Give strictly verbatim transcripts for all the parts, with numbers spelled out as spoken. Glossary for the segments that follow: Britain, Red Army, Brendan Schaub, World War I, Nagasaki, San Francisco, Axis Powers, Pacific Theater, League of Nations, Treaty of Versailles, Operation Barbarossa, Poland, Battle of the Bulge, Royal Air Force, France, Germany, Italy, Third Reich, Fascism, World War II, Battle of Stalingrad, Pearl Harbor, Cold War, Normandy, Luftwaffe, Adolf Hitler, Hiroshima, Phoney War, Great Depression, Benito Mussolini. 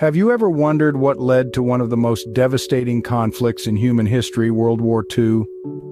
Have you ever wondered what led to one of the most devastating conflicts in human history, World War Two?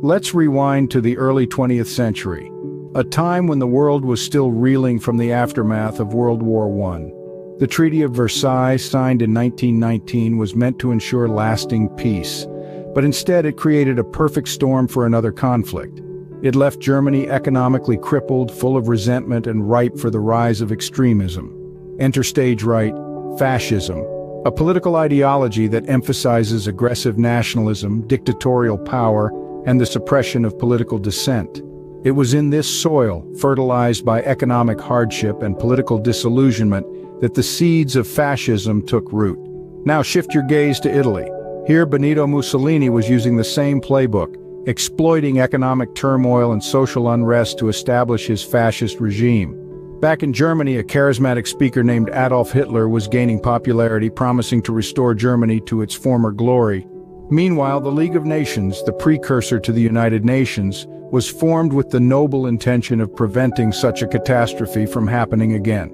Let's rewind to the early twentieth century, a time when the world was still reeling from the aftermath of World War One. The Treaty of Versailles, signed in nineteen nineteen, was meant to ensure lasting peace, but instead it created a perfect storm for another conflict. It left Germany economically crippled, full of resentment and ripe for the rise of extremism. Enter stage right, fascism, a political ideology that emphasizes aggressive nationalism, dictatorial power, and the suppression of political dissent. It was in this soil, fertilized by economic hardship and political disillusionment, that the seeds of fascism took root. Now shift your gaze to Italy. Here, Benito Mussolini was using the same playbook, exploiting economic turmoil and social unrest to establish his fascist regime. Back in Germany, a charismatic speaker named Adolf Hitler was gaining popularity, promising to restore Germany to its former glory. Meanwhile, the League of Nations, the precursor to the United Nations, was formed with the noble intention of preventing such a catastrophe from happening again.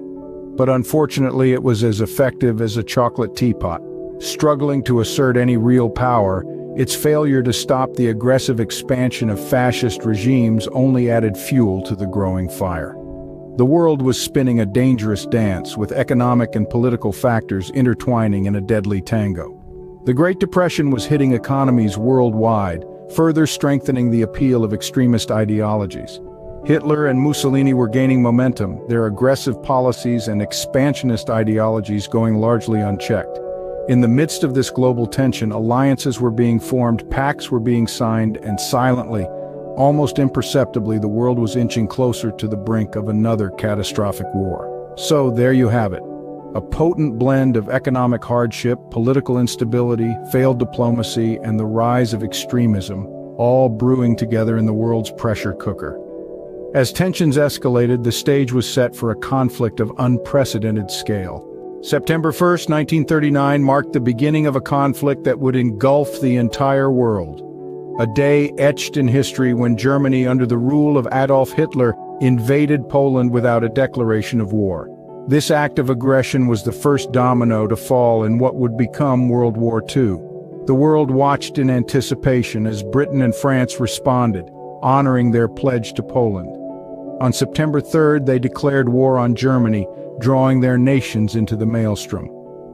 But unfortunately, it was as effective as a chocolate teapot. Struggling to assert any real power, its failure to stop the aggressive expansion of fascist regimes only added fuel to the growing fire. The world was spinning a dangerous dance, with economic and political factors intertwining in a deadly tango. The Great Depression was hitting economies worldwide, further strengthening the appeal of extremist ideologies. Hitler and Mussolini were gaining momentum, their aggressive policies and expansionist ideologies going largely unchecked. In the midst of this global tension, alliances were being formed, pacts were being signed, and silently, almost imperceptibly, the world was inching closer to the brink of another catastrophic war. So there you have it. A potent blend of economic hardship, political instability, failed diplomacy, and the rise of extremism, all brewing together in the world's pressure cooker. As tensions escalated, the stage was set for a conflict of unprecedented scale. September first, nineteen thirty-nine marked the beginning of a conflict that would engulf the entire world. A day etched in history when Germany, under the rule of Adolf Hitler, invaded Poland without a declaration of war. This act of aggression was the first domino to fall in what would become World War Two. The world watched in anticipation as Britain and France responded, honoring their pledge to Poland. On September third, they declared war on Germany, drawing their nations into the maelstrom.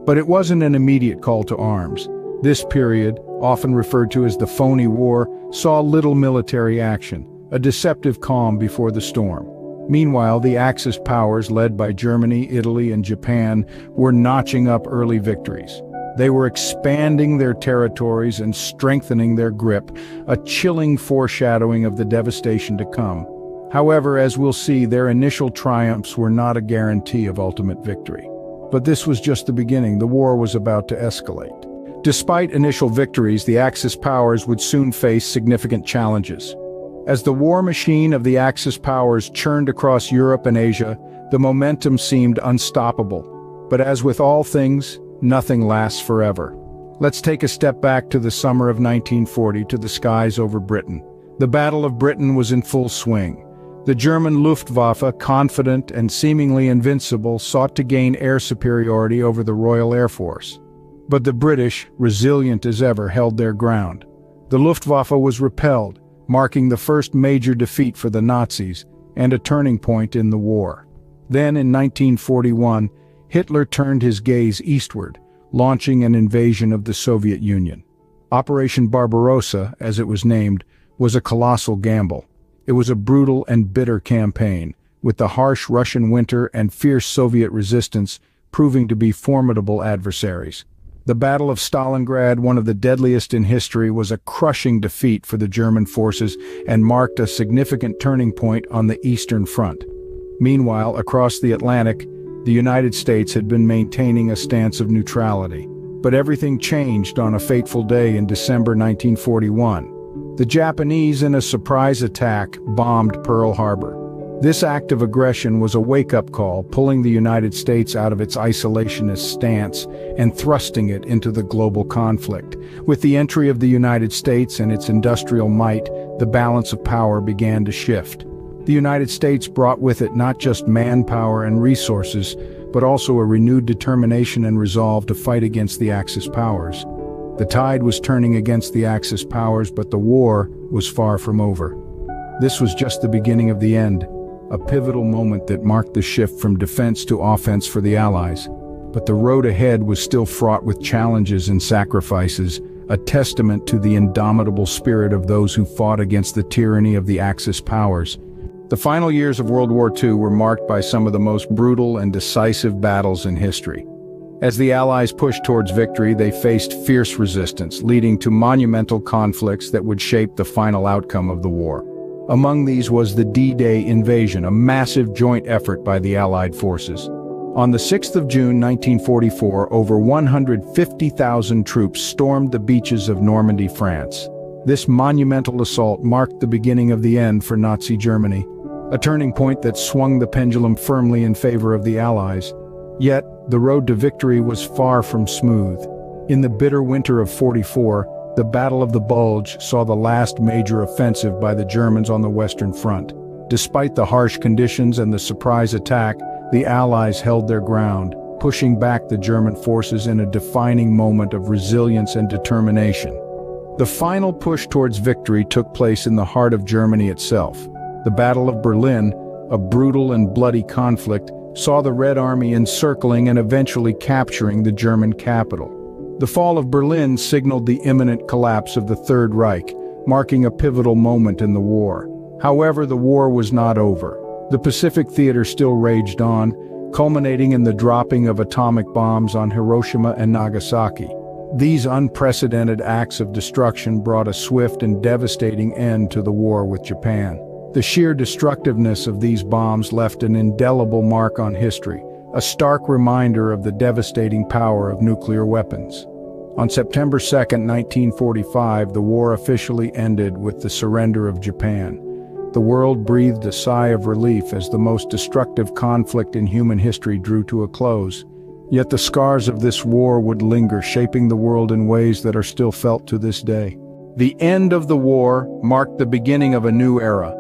But it wasn't an immediate call to arms. This period, often referred to as the Phoney War, saw little military action, a deceptive calm before the storm. Meanwhile, the Axis powers, led by Germany, Italy, and Japan, were notching up early victories. They were expanding their territories and strengthening their grip, a chilling foreshadowing of the devastation to come. However, as we'll see, their initial triumphs were not a guarantee of ultimate victory. But this was just the beginning. The war was about to escalate. Despite initial victories, the Axis powers would soon face significant challenges. As the war machine of the Axis powers churned across Europe and Asia, the momentum seemed unstoppable. But as with all things, nothing lasts forever. Let's take a step back to the summer of nineteen forty, to the skies over Britain. The Battle of Britain was in full swing. The German Luftwaffe, confident and seemingly invincible, sought to gain air superiority over the Royal Air Force. But the British, resilient as ever, held their ground. The Luftwaffe was repelled, marking the first major defeat for the Nazis and a turning point in the war. Then, in nineteen forty-one, Hitler turned his gaze eastward, launching an invasion of the Soviet Union. Operation Barbarossa, as it was named, was a colossal gamble. It was a brutal and bitter campaign, with the harsh Russian winter and fierce Soviet resistance proving to be formidable adversaries. The Battle of Stalingrad, one of the deadliest in history, was a crushing defeat for the German forces and marked a significant turning point on the Eastern Front. Meanwhile, across the Atlantic, the United States had been maintaining a stance of neutrality. But everything changed on a fateful day in December nineteen forty-one. The Japanese, in a surprise attack, bombed Pearl Harbor. This act of aggression was a wake-up call, pulling the United States out of its isolationist stance and thrusting it into the global conflict. With the entry of the United States and its industrial might, the balance of power began to shift. The United States brought with it not just manpower and resources, but also a renewed determination and resolve to fight against the Axis powers. The tide was turning against the Axis powers, but the war was far from over. This was just the beginning of the end, a pivotal moment that marked the shift from defense to offense for the Allies. But the road ahead was still fraught with challenges and sacrifices, a testament to the indomitable spirit of those who fought against the tyranny of the Axis powers. The final years of World War Two were marked by some of the most brutal and decisive battles in history. As the Allies pushed towards victory, they faced fierce resistance, leading to monumental conflicts that would shape the final outcome of the war. Among these was the D Day invasion, a massive joint effort by the Allied forces. On the sixth of June nineteen forty-four, over one hundred fifty thousand troops stormed the beaches of Normandy, France. This monumental assault marked the beginning of the end for Nazi Germany, a turning point that swung the pendulum firmly in favor of the Allies. Yet, the road to victory was far from smooth. In the bitter winter of forty-four, the Battle of the Bulge saw the last major offensive by the Germans on the Western Front. Despite the harsh conditions and the surprise attack, the Allies held their ground, pushing back the German forces in a defining moment of resilience and determination. The final push towards victory took place in the heart of Germany itself. The Battle of Berlin, a brutal and bloody conflict, saw the Red Army encircling and eventually capturing the German capital. The fall of Berlin signaled the imminent collapse of the Third Reich, marking a pivotal moment in the war. However, the war was not over. The Pacific Theater still raged on, culminating in the dropping of atomic bombs on Hiroshima and Nagasaki. These unprecedented acts of destruction brought a swift and devastating end to the war with Japan. The sheer destructiveness of these bombs left an indelible mark on history, a stark reminder of the devastating power of nuclear weapons. On September second nineteen forty-five, the war officially ended with the surrender of Japan. The world breathed a sigh of relief as the most destructive conflict in human history drew to a close. Yet the scars of this war would linger, shaping the world in ways that are still felt to this day. The end of the war marked the beginning of a new era.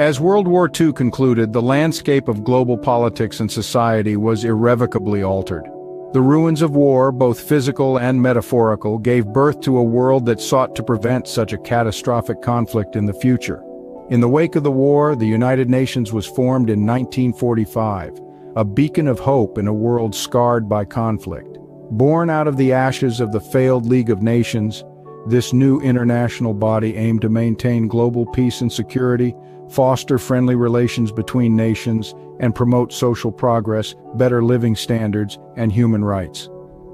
As World War Two concluded, the landscape of global politics and society was irrevocably altered. The ruins of war, both physical and metaphorical, gave birth to a world that sought to prevent such a catastrophic conflict in the future. In the wake of the war, the United Nations was formed in nineteen forty-five, a beacon of hope in a world scarred by conflict. Born out of the ashes of the failed League of Nations, this new international body aimed to maintain global peace and security, foster friendly relations between nations, and promote social progress, better living standards, and human rights.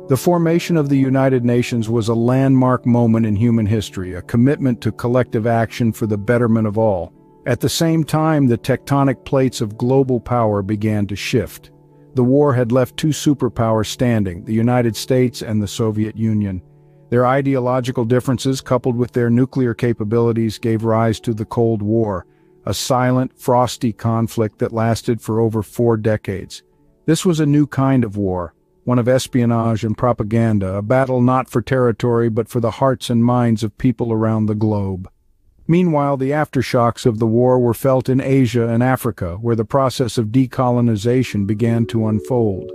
The formation of the United Nations was a landmark moment in human history, a commitment to collective action for the betterment of all. At the same time, the tectonic plates of global power began to shift. The war had left two superpowers standing, the United States and the Soviet Union. Their ideological differences, coupled with their nuclear capabilities, gave rise to the Cold War, a silent, frosty conflict that lasted for over four decades. This was a new kind of war, one of espionage and propaganda, a battle not for territory but for the hearts and minds of people around the globe. Meanwhile, the aftershocks of the war were felt in Asia and Africa, where the process of decolonization began to unfold.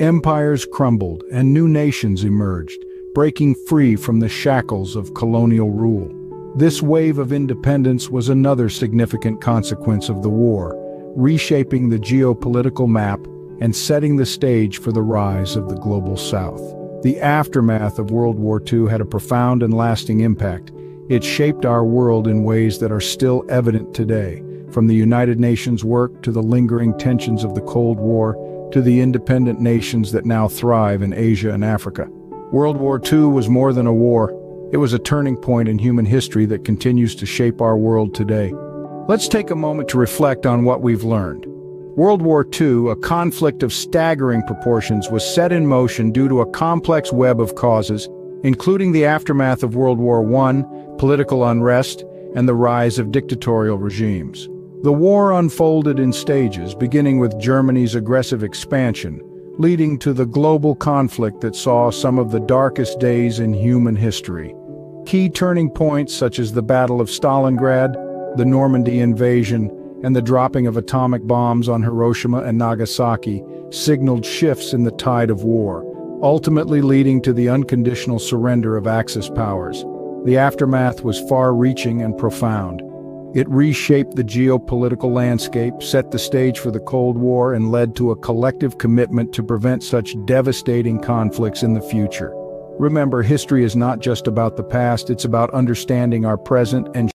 Empires crumbled and new nations emerged, breaking free from the shackles of colonial rule. This wave of independence was another significant consequence of the war, reshaping the geopolitical map and setting the stage for the rise of the Global South. The aftermath of World War Two had a profound and lasting impact. It shaped our world in ways that are still evident today, from the United Nations work to the lingering tensions of the Cold War to the independent nations that now thrive in Asia and Africa. World War Two was more than a war. It was a turning point in human history that continues to shape our world today. Let's take a moment to reflect on what we've learned. World War Two, a conflict of staggering proportions, was set in motion due to a complex web of causes, including the aftermath of World War One, political unrest, and the rise of dictatorial regimes. The war unfolded in stages, beginning with Germany's aggressive expansion, leading to the global conflict that saw some of the darkest days in human history. Key turning points such as the Battle of Stalingrad, the Normandy invasion, and the dropping of atomic bombs on Hiroshima and Nagasaki signaled shifts in the tide of war, ultimately leading to the unconditional surrender of Axis powers. The aftermath was far-reaching and profound. It reshaped the geopolitical landscape, set the stage for the Cold War, and led to a collective commitment to prevent such devastating conflicts in the future. Remember, history is not just about the past, it's about understanding our present and